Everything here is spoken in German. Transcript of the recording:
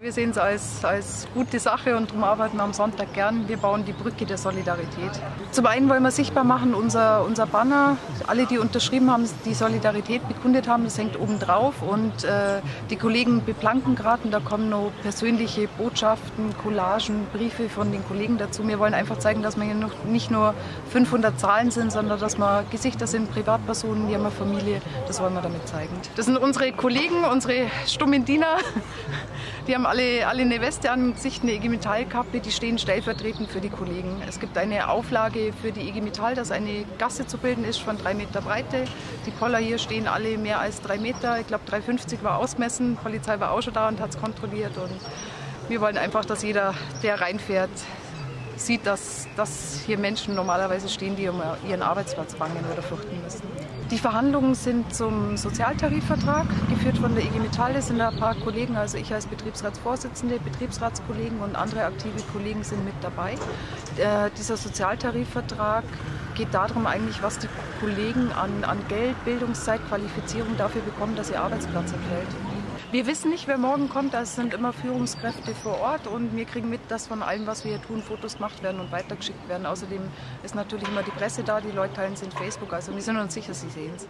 Wir sehen es als gute Sache und darum arbeiten wir am Sonntag gern. Wir bauen die Brücke der Solidarität. Zum einen wollen wir sichtbar machen, unser Banner, alle, die unterschrieben haben, die Solidarität bekundet haben, das hängt oben drauf. Und die Kollegen beplanken gerade und da kommen noch persönliche Botschaften, Collagen, Briefe von den Kollegen dazu. Wir wollen einfach zeigen, dass wir hier noch nicht nur 500 Zahlen sind, sondern dass wir Gesichter sind, Privatpersonen, die haben eine Familie, das wollen wir damit zeigen. Das sind unsere Kollegen, unsere stummen Diener. Die haben alle eine Weste an, im Gesicht eine IG Metall-Kappe, die stehen stellvertretend für die Kollegen. Es gibt eine Auflage für die IG Metall, dass eine Gasse zu bilden ist von 3 Meter Breite. Die Poller hier stehen alle mehr als 3 Meter. Ich glaube 3,50 war ausmessen, die Polizei war auch schon da und hat es kontrolliert. Und wir wollen einfach, dass jeder, der reinfährt, sieht, dass hier Menschen normalerweise stehen, die um ihren Arbeitsplatz bangen oder fürchten müssen. Die Verhandlungen sind zum Sozialtarifvertrag, geführt von der IG Metall. Es sind ein paar Kollegen, also ich als Betriebsratsvorsitzende, Betriebsratskollegen und andere aktive Kollegen sind mit dabei. Dieser Sozialtarifvertrag geht darum eigentlich, was die Kollegen an Geld, Bildungszeit, Qualifizierung dafür bekommen, dass ihr Arbeitsplatz entfällt. Wir wissen nicht, wer morgen kommt, da sind immer Führungskräfte vor Ort und wir kriegen mit, dass von allem, was wir hier tun, Fotos gemacht werden und weitergeschickt werden. Außerdem ist natürlich immer die Presse da, die Leute teilen es in Facebook, also wir sind uns sicher, sie sehen es.